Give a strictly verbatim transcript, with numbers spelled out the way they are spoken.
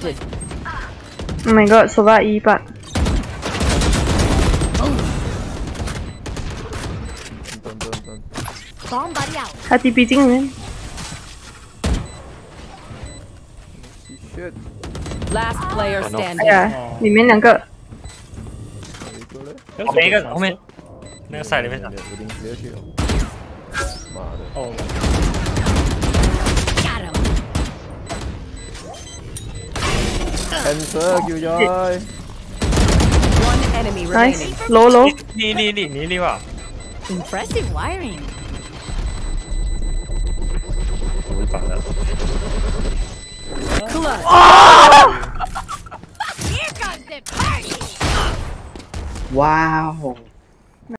Did. Oh my god, so that E back. Somebody out. Hati beating him. Last player standing. Yeah, oh. 里面两个。后面一个，后面那个赛里面的。妈的！哦。Answer 叫咗。Nice， low low。你你你你你話。Impressive wiring。我打了。 Oh! Here comes the party! Wow.